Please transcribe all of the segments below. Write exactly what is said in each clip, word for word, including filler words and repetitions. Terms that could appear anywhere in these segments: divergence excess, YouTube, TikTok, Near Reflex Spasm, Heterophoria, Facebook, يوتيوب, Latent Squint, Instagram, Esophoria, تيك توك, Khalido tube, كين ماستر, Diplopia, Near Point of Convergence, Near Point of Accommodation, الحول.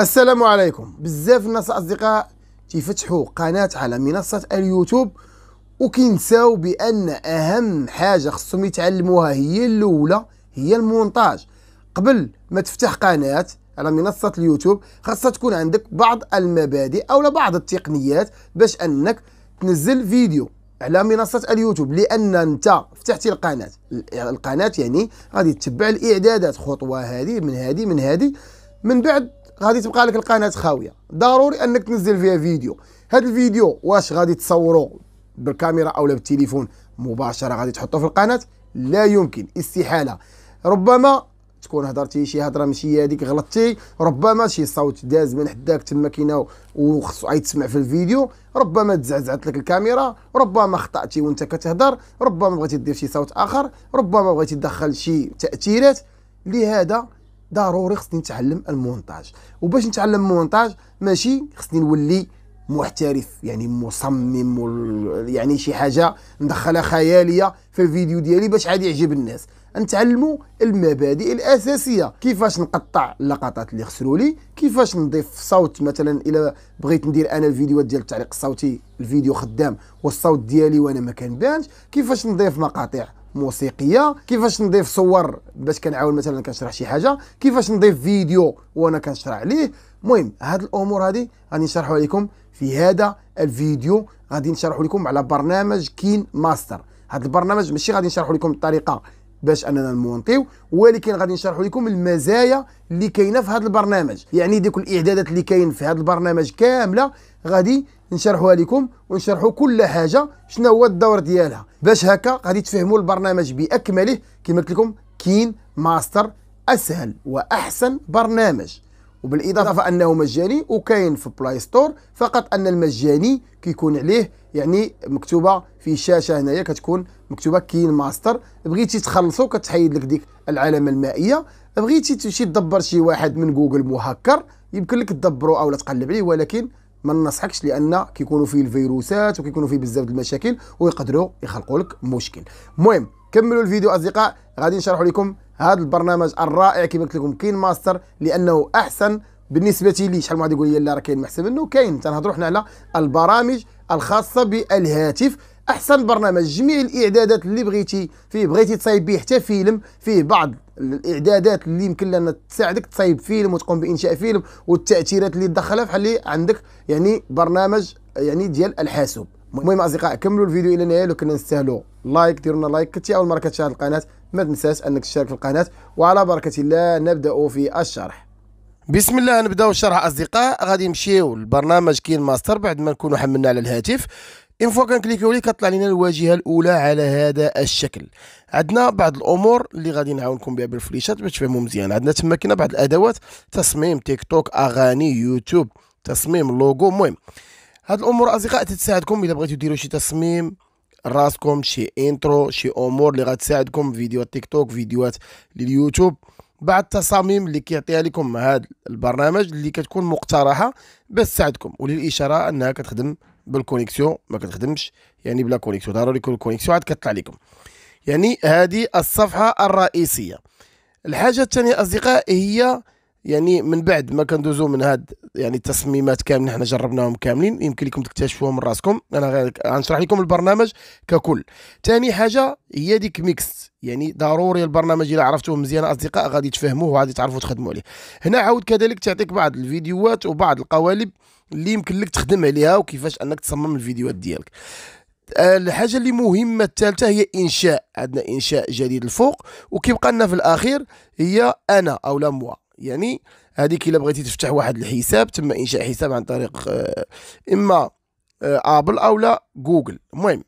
السلام عليكم. بزاف الناس اصدقاء تيفتحوا قناه على منصه اليوتيوب وكينساو بان اهم حاجه خصهم يتعلموها هي الاولى هي المونتاج. قبل ما تفتح قناه على منصه اليوتيوب خاصها تكون عندك بعض المبادئ او بعض التقنيات باش انك تنزل فيديو على منصه اليوتيوب، لان انت فتحتي القناه القناه يعني غادي تتبع الاعدادات، خطوه هذه من هذه من هذه، من بعد غادي تبقى لك القناه خاويه. ضروري انك تنزل فيها فيديو. هذا الفيديو واش غادي تصوره بالكاميرا او بالتليفون مباشره غادي تحطه في القناه؟ لا يمكن، استحاله. ربما تكون هضرتي شي هضره ماشي هذيك، غلطتي، ربما شي صوت داز من حداك تما كاين وخصو عاد تسمع في الفيديو، ربما تزعزعت لك الكاميرا، ربما خطاتي وانت كتهضر، ربما بغيتي دير شي صوت اخر، ربما بغيتي تدخل شي تاثيرات. لهذا ضروري خصني نتعلم المونتاج. وباش نتعلم المونتاج ماشي خصني نولي محترف يعني مصمم يعني شي حاجه ندخلها خياليه في الفيديو ديالي باش عاد يعجب الناس. نتعلموا المبادئ الاساسيه، كيفاش نقطع اللقطات اللي خسروا لي، كيفاش نضيف صوت. مثلا الا بغيت ندير انا الفيديوهات ديال التعليق الصوتي، الفيديو خدام والصوت ديالي وانا ما كنبانش، كيفاش نضيف مقاطع موسيقيه، كيفاش نضيف صور باش كنعاون مثلا كنشرح شي حاجه، كيفاش نضيف فيديو وانا كنشرح عليه. المهم هاد الامور هادي غادي نشرحوا لكم في هذا الفيديو. غادي نشرحوا لكم على برنامج كين ماستر. هاد البرنامج ماشي غادي نشرحوا لكم الطريقه باش اننا نمونطيو، ولكن غادي نشرحوا لكم المزايا اللي كاينه في هذا البرنامج، يعني ديك الاعدادات اللي كاين في هذا البرنامج كامله غادي نشرحوها لكم، ونشرحوا كل حاجه شنو هو الدور ديالها، باش هكا غادي تفهموا البرنامج باكمله. كما قلت لكم كين ماستر اسهل واحسن برنامج، وبالاضافه انه مجاني وكاين في بلاي ستور، فقط ان المجاني كيكون عليه يعني مكتوبه في الشاشه هنايا كتكون مكتوبه كين ماستر. بغيتي تخلصو كتحيد لك ديك العلامه المائيه، بغيتي تمشي تدبر شي واحد من جوجل مهكر يمكن لك تدبرو او تقلب عليه، ولكن ما ننصحكش لان كيكونوا فيه الفيروسات وكيكونوا فيه بزاف د المشاكل ويقدروا يخلقوا لك مشكل. المهم كملوا الفيديو اصدقاء، غادي نشرحوا لكم هذا البرنامج الرائع كما قلت لكم كين ماستر، لانه احسن بالنسبه لي. شحال من واحد يقول لي لا راه كاين محسن منه، كاين. تنهضروا حنا على البرامج الخاصه بالهاتف، احسن برنامج. جميع الاعدادات اللي بغيتي فيه، بغيتي تصايب به حتى فيلم فيه بعض الاعدادات اللي يمكن لنا تساعدك تصايب فيلم وتقوم بانشاء فيلم، والتاثيرات اللي تدخلها بحال اللي عندك يعني برنامج يعني ديال الحاسوب. المهم اصدقاء كملوا الفيديو الى النهايه. لو كنا نستاهلوا لايك ديروا لنا لايك. كنتي اول مره كتشاهد القناه ما تنساش انك تشترك في القناه، وعلى بركه الله نبدا في الشرح. بسم الله نبداو الشرح اصدقاء. غادي نمشيو لبرنامج كين ماستر بعد ما نكونوا حملنا على الهاتف. ان فوا كنكليكيو ليه كطلع لنا الواجهه الاولى على هذا الشكل. عندنا بعض الامور اللي غادي نعاونكم بها بالفليشات باش تفهموا مزيان. عندنا تما كاينه بعض الادوات، تصميم تيك توك، اغاني يوتيوب، تصميم لوغو. المهم هاد الامور اصدقاء تساعدكم الا بغيتو ديروا شي تصميم راسكم، شي انترو، شي امور اللي غتساعدكم، فيديوهات تيك توك، فيديوهات لليوتيوب، بعض التصاميم اللي كيعطيها لكم هذا البرنامج اللي كتكون مقترحه باش تساعدكم. وللاشاره انها كتخدم بالكونيكسيون، ما كتخدمش يعني بلا كونيكسيون، ضروري يكون الكونيكسيون عاد كتطلع لكم. يعني هذه الصفحه الرئيسيه. الحاجه الثانيه اصدقاء هي يعني من بعد ما كندوزو من هاد يعني التصميمات كاملين، حنا جربناهم كاملين، يمكن لكم تكتشفوهم من راسكم. انا غير غنشرح لكم البرنامج ككل. ثاني حاجه هي ديك ميكس، يعني ضروري البرنامج الا عرفتوه مزيان اصدقاء غادي تفهموه وغادي تعرفوا تخدموا عليه. هنا عاود كذلك تعطيك بعض الفيديوهات وبعض القوالب اللي يمكن لك تخدم عليها وكيفاش انك تصمم الفيديوهات ديالك. الحاجه اللي مهمه الثالثه هي انشاء. عندنا انشاء جديد الفوق، وكيبقى لنا في الاخير هي انا او لا موا. يعني هذيك الا بغيتي تفتح واحد الحساب تم انشاء حساب عن طريق اما ابل او لا جوجل. المهم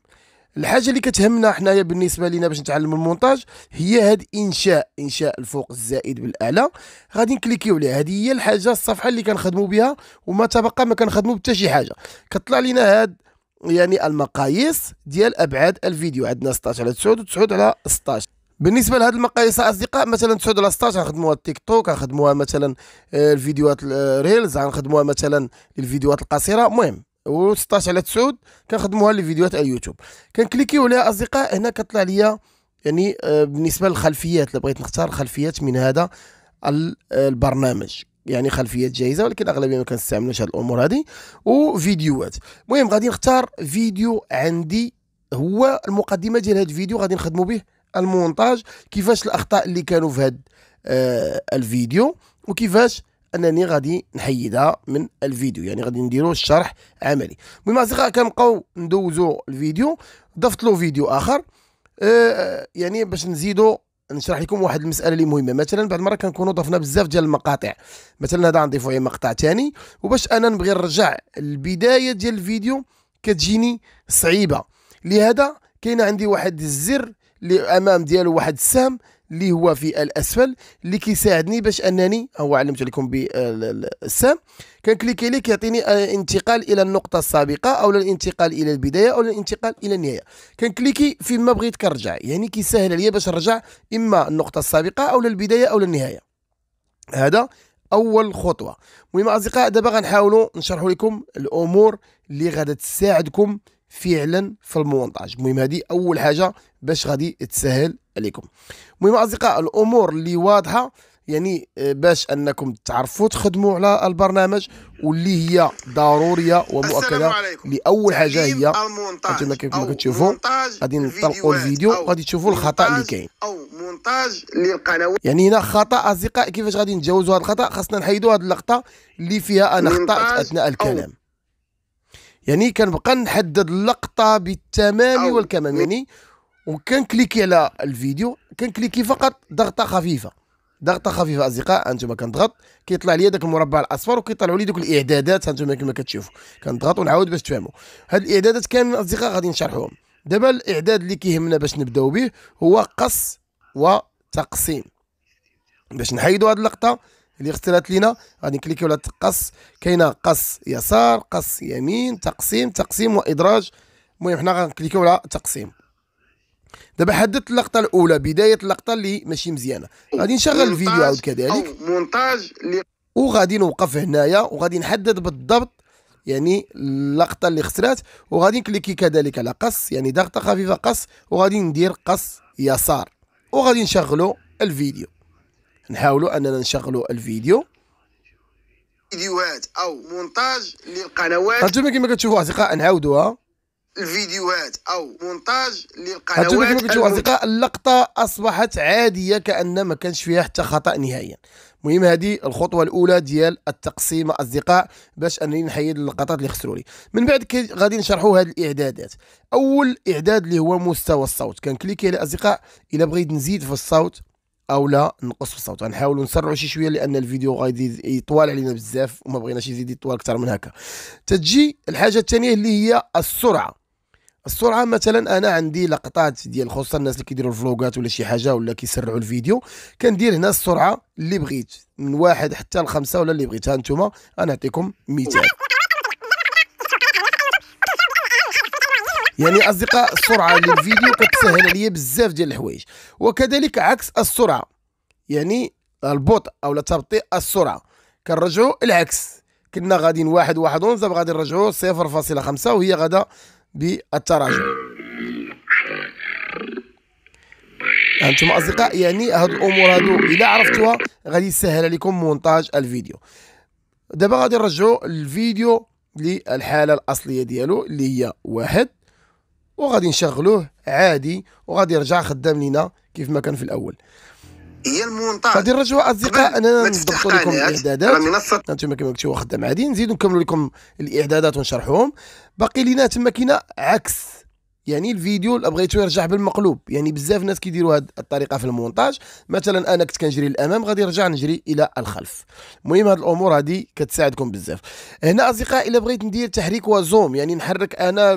الحاجه اللي كتهمنا حنايا بالنسبه لينا باش نتعلموا المونتاج هي هاد انشاء، انشاء الفوق الزائد بالاعلى، غادي نكليكيو عليها. هذه هي الحاجه الصفحه اللي كنخدموا بها، وما تبقى ما كنخدموا حتى شي حاجه. كطلع لينا هاد يعني المقاييس ديال ابعاد الفيديو. عندنا ستة عشر على تسعة وتسعة على ستة عشر. بالنسبه لهاد المقاييس اصدقاء مثلا تسعة على ستة عشر غنخدموها التيك توك، غنخدموها مثلا الفيديوهات الريلز، غنخدموها مثلا للفيديوهات القصيره. المهم و ستة عشر على تسعة كنخدموها لفيديوهات اليوتيوب. كنكليكيو عليها اصدقاء، هنا كطلع ليا يعني بالنسبه للخلفيات، الا بغيت نختار خلفيات من هذا البرنامج يعني خلفيات جاهزه، ولكن اغلبيه ما كنستعملوش هاد الامور هذه، وفيديوهات. المهم غادي نختار فيديو عندي هو المقدمه ديال هاد الفيديو، غادي نخدموا به المونتاج، كيفاش الاخطاء اللي كانوا في هاد آه الفيديو، وكيفاش انني غادي نحيدها من الفيديو، يعني غادي نديروا الشرح عملي. المهم اصدقاء كنبقاو ندوزوا الفيديو، ضفت له فيديو اخر آه يعني باش نزيدوا نشرح لكم واحد المساله اللي مهمه. مثلا بعد مره كنكونوا ضفنا بزاف ديال المقاطع، مثلا هذا غنضيفو عليه مقطع ثاني، وباش انا نبغي نرجع البدايه ديال الفيديو كتجيني صعيبه، لهذا كاين عندي واحد الزر اللي امام ديالو واحد السهم اللي هو في الاسفل اللي كيساعدني باش انني هو علمت لكم بالسهم، كنكليكي عليه كيعطيني الانتقال الى النقطه السابقه او الانتقال الى البدايه او الانتقال الى النهايه، كنكليكي فيما بغيت كنرجع، يعني كيسهل عليا باش نرجع اما النقطه السابقه او للبدايه او للنهايه. هذا اول خطوه. المهم اصدقاء دابا غنحاولوا نشرحوا لكم الامور اللي غادا تساعدكم فعلا في المونتاج. المهم هذه اول حاجه باش غادي تسهل عليكم. المهم اصدقاء الامور اللي واضحه يعني باش انكم تعرفوا تخدموا على البرنامج، واللي هي ضروريه ومؤكده لاول حاجه هي انتما كيفما كتشوفوا غادي نطلقوا الفيديو، غادي تشوفوا الخطا اللي كاين او مونتاج للقنوات. يعني هنا خطا اصدقاء، كيفاش غادي نتجاوزوا هذا الخطا؟ خاصنا نحيدوا هذه اللقطه اللي فيها انا اخطات اثناء الكلام، يعني كنبقى نحدد اللقطه بالتمام والكمام، يعني وكنكليكي على الفيديو، كنكليكي فقط ضغطه خفيفه ضغطه خفيفه اصدقاء، انتم كنضغط كيطلع لي داك المربع الاصفر وكيطلعوا لي دوك الاعدادات، انتم كما كتشوفوا كنضغط ونعاود باش تفهموا هاد الاعدادات كامل اصدقاء غادي نشرحوهم. دابا الاعداد اللي كيهمنا باش نبداو به هو قص وتقسيم. باش نحيدوا هاد اللقطه اللي اخترت لينا غادي نكليكيو على قص، كاينه قص يسار، قص يمين، تقسيم، تقسيم وادراج. المهم حنا غنكليكيو على تقسيم. دابا حددت اللقطه الاولى، بدايه اللقطه اللي ماشي مزيانه، غادي نشغل الفيديو عاود كذلك مونتاج، وغادي نوقف هنايا وغادي نحدد بالضبط يعني اللقطه اللي اخترات، وغادي نكليكي كذلك على قص، يعني ضغطه خفيفه قص، وغادي ندير قص يسار، وغادي نشغلو الفيديو. نحاولوا اننا نشغلوا الفيديو فيديوهات او مونتاج للقنوات. انتما كما كتشوفوا اصدقاء نعاودوها، الفيديوهات او مونتاج للقنوات. انتما كما كتشوفوا اصدقاء اللقطه اصبحت عاديه كأن ما كانش فيها حتى خطا نهائيا. المهم هذه الخطوه الاولى ديال التقسيم اصدقاء باش انني نحيد اللقطات اللي خسروا لي. من بعد غادي نشرحوا هذه الاعدادات. اول اعداد اللي هو مستوى الصوت، كنكليكي على اصدقاء الا بغيت نزيد في الصوت او لا نقص في الصوت. غنحاولوا نسرعوا شي شويه لان الفيديو غادي يطوال علينا بزاف وما بغيناش يزيد يطوال اكثر من هكا. تتجي الحاجه الثانيه اللي هي السرعه. السرعه مثلا انا عندي لقطات ديال خصوصا الناس اللي كيديروا الفلوقات ولا شي حاجه ولا كيسرعوا الفيديو، كندير هنا السرعه اللي بغيت من واحد حتى لخمسه ولا اللي بغيتها نتوما. انا نعطيكم مثال، يعني اصدقاء السرعه للفيديو كتسهل عليا بزاف ديال الحوايج، وكذلك عكس السرعه يعني البطء او تبطيء السرعه كنرجعوا العكس، كنا غاديين واحد واحد ونص غادي نرجعوا صفر فاصلة خمسة وهي غادا بالتراجع. انتم اصدقاء يعني هاد الامور هادو الا عرفتوها غادي يسهل عليكم مونتاج الفيديو. دابا غادي نرجعوا الفيديو للحاله الاصليه ديالو اللي هي واحد، وغادي نشغلوه عادي وغادي يرجع خدام لينا كيف ما كان في الاول. هي المونتاج غادي نرجعوا اصدقاء اننا نضبطوا لكم الاعدادات، انتم كما كنتوا خدام عادي نزيدو نكملوا لكم الاعدادات ونشرحوهم. باقي لينا تما كاينه عكس، يعني الفيديو اللي بغيتو يرجع بالمقلوب، يعني بزاف ناس كيديروا هذه الطريقه في المونتاج. مثلا انا كنت كنجري للامام غادي نرجع نجري الى الخلف. المهم هاد الامور هذه كتساعدكم بزاف. هنا اصدقاء الا بغيت ندير تحريك وزوم، يعني نحرك انا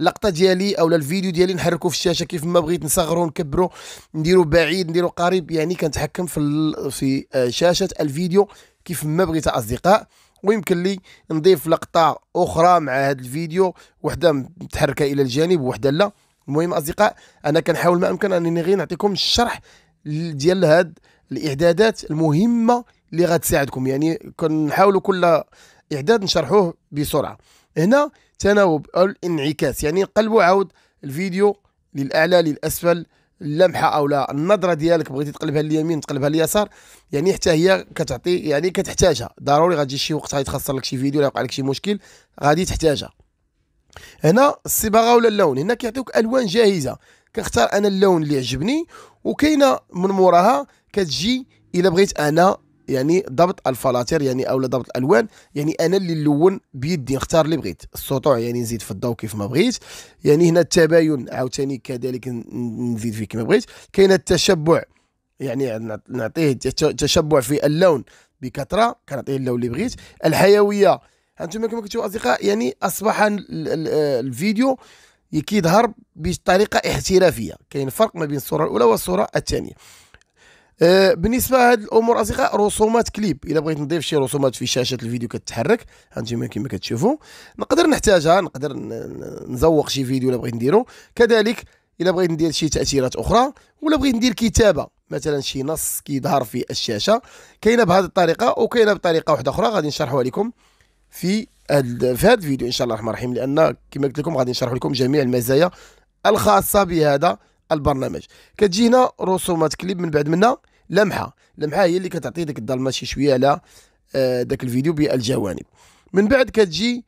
اللقطه ديالي او الفيديو ديالي نحركه في الشاشه كيف ما بغيت، نصغرو نكبرو نديرو بعيد نديرو قريب، يعني كنتحكم في في شاشه الفيديو كيف ما بغيت اصدقاء. ويمكن لي نضيف لقطه اخرى مع هذا الفيديو، وحده متحركه الى الجانب وحده لا. المهم اصدقاء انا كنحاول ما امكن انني غير نعطيكم الشرح ديال هاد الاعدادات المهمه اللي غتساعدكم، يعني كنحاولوا كل اعداد نشرحوه بسرعه. هنا تناوب او الانعكاس، يعني نقلبوا عاود الفيديو للاعلى للاسفل اللمحه او لا النظره ديالك بغيتي تقلبها لليمين تقلبها لليسار، يعني حتى هي كتعطي يعني كتحتاجها ضروري. غتجي شي وقت غيتخسر لك شي فيديو ولا يوقع لك شي مشكل غادي تحتاجها. هنا الصباغه ولا اللون، هنا كيعطيوك الوان جاهزه، كنختار انا اللون اللي عجبني، وكاينه من موراها كتجي الا بغيت انا يعني ضبط الفلاتر يعني اولا ضبط الالوان، يعني انا اللي نلون بيدي نختار اللي بغيت. السطوع يعني نزيد في الضوء كيف ما بغيت، يعني هنا التباين عاوتاني كذلك نزيد فيه كما بغيت. كاين التشبع، يعني نعطيه تشبع في اللون بكثره، كنعطيه اللون اللي بغيت. الحيويه انتم كما كنتوا اصدقاء، يعني اصبح الفيديو كيظهر بطريقه احترافيه. كاين فرق ما بين الصوره الاولى والصوره الثانيه. بالنسبه لهاد الامور اصدقاء، رسومات كليب، الا بغيت نضيف شي رسومات في شاشه الفيديو كتتحرك هانتوما كما كتشوفوا نقدر نحتاجها، نقدر نزوق شي فيديو الا بغيت نديرو. كذلك الا بغيت ندير شي تاثيرات اخرى، ولا بغيت ندير كتابه مثلا شي نص كيظهر في الشاشه، كاينه بهذه الطريقه وكاينه بطريقه واحده اخرى غادي نشرحوها لكم في هاد في هذا الفيديو ان شاء الله الرحمن الرحيم، لان كما قلت لكم غادي نشرح لكم جميع المزايا الخاصه بهذا البرنامج. كتجي هنا رسومات كليب، من بعد منها لمحه، لمحه هي اللي كتعطي ديك الظلمه شي شويه على آه داك الفيديو بالجوانب. من بعد كتجي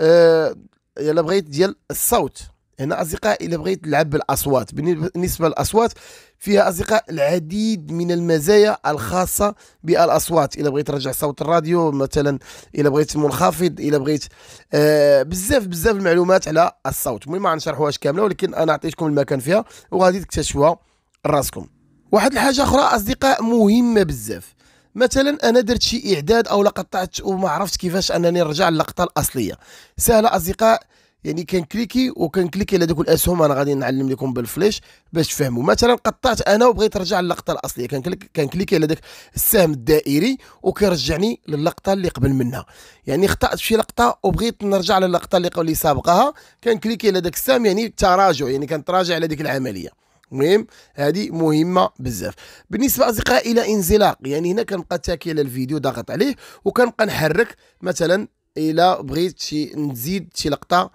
آه الا بغيت ديال الصوت. هنا اصدقاء الا بغيت تلعب بالاصوات، بالنسبه للاصوات فيها اصدقاء العديد من المزايا الخاصه بالاصوات. الا بغيت ترجع صوت الراديو مثلا، الا بغيت منخفض، الا بغيت آه بزاف بزاف المعلومات على الصوت. المهم ما غنشرحوهاش كامله، ولكن انا عطيتكم المكان فيها وغادي تكتشفوها راسكم. واحد الحاجه اخرى اصدقاء مهمه بزاف، مثلا انا درت شي اعداد او لقطعت وما عرفتش كيفاش انني نرجع للقطه الاصليه، سهله اصدقاء، يعني كنكليكي وكنكليكي على دوك الاسهم. انا غادي نعلم لكم بالفلاش باش تفهموا. مثلا قطعت انا وبغيت نرجع للقطه الاصليه، كنكليكي على داك السهم الدائري وكيرجعني للقطه اللي قبل منها. يعني خطات في لقطه وبغيت نرجع للقطه اللي اللي سابقها، كنكليكي على داك السهم يعني التراجع، يعني كنتراجع على ديك العمليه. المهم هذه مهمه بزاف. بالنسبه اصدقائي الى انزلاق، يعني هنا كنبقى تاكي على الفيديو ضاغط عليه وكنبقى نحرك. مثلا الى بغيت شي نزيد شي لقطه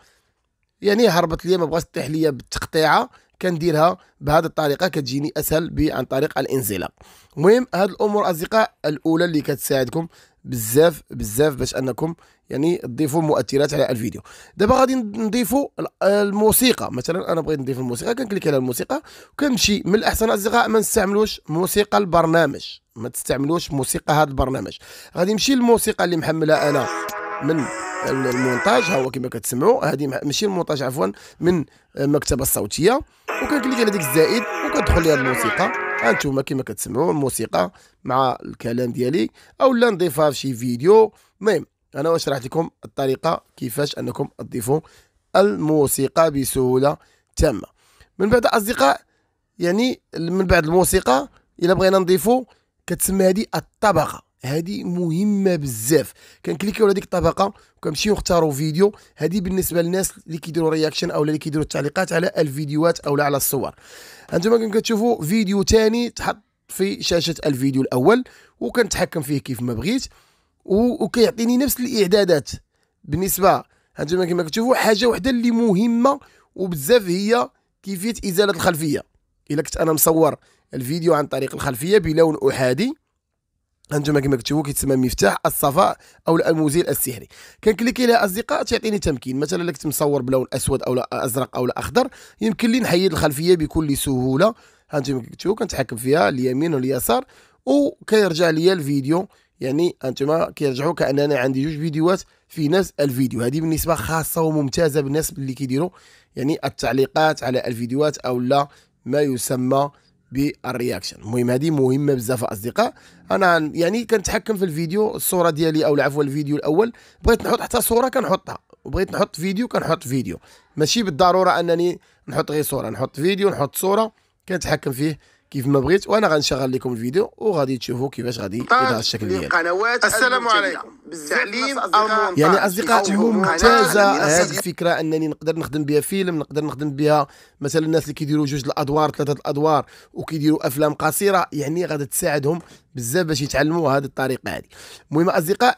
يعني هربت لي ما بغاتش تطيح ليا بالتقطيعه، كنديرها بهذه الطريقه، كتجيني اسهل ب عن طريق الانزلاق. المهم هاد الامور اصدقاء الاولى اللي كتساعدكم بزاف بزاف باش انكم يعني تضيفوا مؤثرات على الفيديو. دابا غادي نضيفوا الموسيقى. مثلا انا بغيت نضيف الموسيقى، كنكليك على الموسيقى وكنمشي. من الاحسن اصدقاء ما نستعملوش موسيقى البرنامج، ما تستعملوش موسيقى هذا البرنامج. غادي نمشي للموسيقى اللي محملها انا من المونتاج، ها هو كما كتسمعوا، هذه ماشي المونتاج عفوا، من المكتبه الصوتيه، وكنكليك على ديك الزائد وكتدخل لي هذه الموسيقى. ها نتوما كما كتسمعوا الموسيقى مع الكلام ديالي، اولا نضيفها في شي فيديو. المهم انا شرحت لكم الطريقه كيفاش انكم تضيفوا الموسيقى بسهوله تامه. من بعد اصدقاء يعني من بعد الموسيقى الا بغينا نضيفوا كتسمى هذه الطبقه، هذه مهمه بزاف. كنكليكيو على ديك الطبقه وكنمشيو نختاروا فيديو. هذه بالنسبه للناس اللي كيديروا رياكشن او اللي كيديروا التعليقات على الفيديوهات او على الصور. انتما كما كتشوفوا فيديو ثاني تحط في شاشه الفيديو الاول وكنتحكم فيه كيف ما بغيت، وكيعطيني نفس الاعدادات. بالنسبه انتما كما كتشوفوا حاجه وحده اللي مهمه وبزاف هي كيفيه ازاله الخلفيه. الا كنت انا مصور الفيديو عن طريق الخلفيه بلون احادي، هانتوما كما كتشوفوا كيتسمى مفتاح الصفاء او المزيل السحري. كنكليكي عليها اصدقاء تعطيني تمكين. مثلا الا كنت مصور بلون اسود او ازرق او اخضر، يمكن لي نحيد الخلفيه بكل سهوله. هانتوما كما كتشوفوا كنتحكم فيها اليمين واليسار وكيرجع ليا الفيديو، يعني هانتوما كيرجعوا كاننا عندي جوج فيديوهات في نفس الفيديو. هذه بالنسبه خاصه وممتازه بالناس اللي كيديروا يعني التعليقات على الفيديوهات او لا ما يسمى بالرياكشن. المهم هذه مهمه بزاف اصدقاء. انا يعني كنتحكم في الفيديو، الصوره ديالي او عفوا الفيديو الاول بغيت نحط حتى صوره كنحطها، وبغيت نحط فيديو كنحط فيديو. ماشي بالضروره انني نحط غير صوره، نحط فيديو نحط صوره كنتحكم فيه كيف ما بغيت. وانا غنشغل لكم الفيديو وغادي تشوفوا كيفاش غادي يظهر الشكل ديالي. السلام عليكم. بالتعليم يعني اصدقائي ممتازه هذه الفكره، انني نقدر نخدم بها فيلم، نقدر نخدم بها مثلا الناس اللي كيديروا جوج الادوار ثلاثه الادوار وكيديروا افلام قصيره، يعني غادي تساعدهم بزاف باش يتعلموا هذه الطريقه هذه. المهم اصدقاء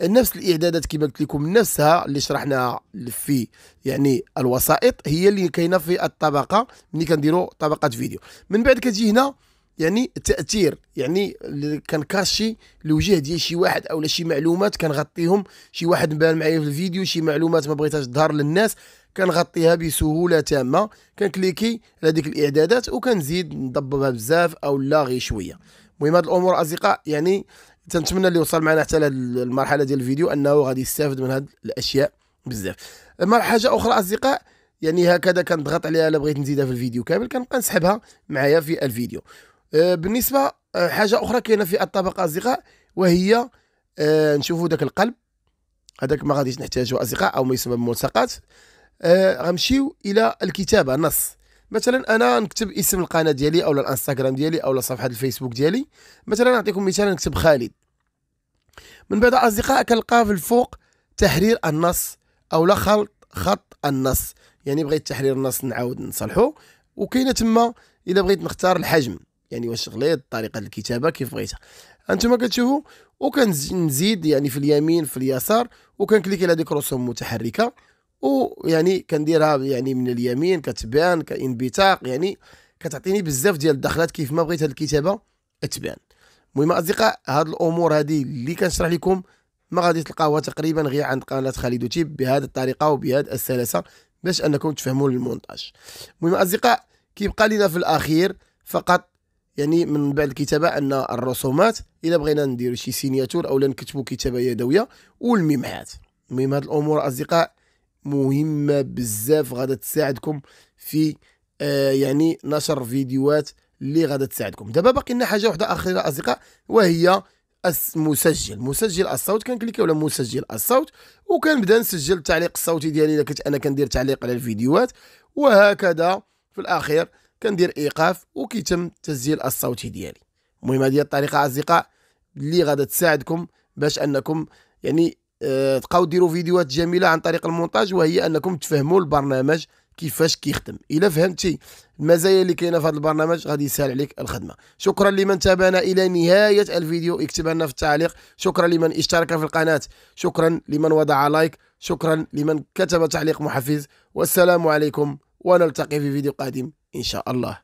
نفس الاعدادات كما قلت لكم نفسها اللي شرحناها في يعني الوسائط هي اللي كاينه في الطبقه ملي كنديروا طبقه فيديو. من بعد كتجي هنا يعني التاثير، يعني كنكاشي الوجه ديال شي واحد اولا شي معلومات كنغطيهم، شي واحد بان معايا في الفيديو شي معلومات ما بغيتهاش تظهر للناس كنغطيها بسهوله تامه، كنكليكي على ديك الاعدادات وكنزيد نضببها بزاف او لا غير شويه. المهم هاد الامور اصدقاء يعني تنتمنى اللي وصل معنا حتى لهاد المرحله ديال الفيديو انه غادي يستافد من هاد الاشياء بزاف. اما حاجه اخرى اصدقاء يعني هكذا كنضغط عليها الا بغيت نزيدها في الفيديو كامل كنبقى نسحبها معايا في الفيديو. بالنسبه حاجه اخرى كاينه في الطبقه اصدقاء وهي نشوفوا داك القلب، هذاك ما غاديش نحتاجه اصدقاء او ما يسمى بالملصقات. غنمشيو الى الكتابه نص، مثلا انا نكتب اسم القناه ديالي اولا الانستغرام ديالي اولا صفحه الفيسبوك ديالي، مثلا نعطيكم مثال نكتب خالد. من بعد اصدقاء كنلقى في الفوق تحرير النص اولا خلط خط النص، يعني بغيت تحرير النص نعاود نصلحو، وكاينه تما اذا بغيت نختار الحجم يعني واش غليظ طريقه الكتابه كيف بغيتها انتما كتشوفوا، وكنزيد يعني في اليمين في اليسار وكنكليكي على ديك الرسوم متحركه ويعني كنديرها يعني من اليمين كتبان كانبثاق، يعني كتعطيني بزاف ديال الدخلات كيف ما بغيت هاد الكتابه تبان. المهم اصدقاء هاد الامور هادي اللي كنشرح لكم ما غادي تلقاوها تقريبا غير عند قناه خاليدو تيب بهذه الطريقه وبهذه السلاسه باش انكم تفهموا المونتاج. المهم اصدقاء كيبقى لنا في الاخير فقط يعني من بعد الكتابه ان الرسومات الا بغينا نديروا شي سينياتور اولا نكتبوا كتابه يدويه والممحات. المهم هاد الامور اصدقاء مهمه بزاف غادا تساعدكم في آه يعني نشر فيديوهات اللي غادا تساعدكم. دابا باقي لنا حاجه واحده اخيره اصدقاء وهي المسجل، مسجل الصوت كنكليكيو على مسجل الصوت وكنبدا نسجل التعليق الصوتي ديالي الا كنت انا كندير تعليق على الفيديوهات، وهكذا في الاخير كندير ايقاف وكيتم التسجيل الصوتي ديالي. المهم هذه الطريقه اصدقاء اللي غادا تساعدكم باش انكم يعني تبقاو ديروا فيديوهات جميله عن طريق المونتاج، وهي انكم تفهموا البرنامج كيفاش كيخدم. الا فهمتي المزايا اللي كاينه في هذا البرنامج غادي يسهل عليك الخدمه. شكرا لمن تابعنا الى نهايه الفيديو، اكتب لنا في التعليق. شكرا لمن اشترك في القناه، شكرا لمن وضع لايك، شكرا لمن كتب تعليق محفز، والسلام عليكم ونلتقي في فيديو قادم ان شاء الله.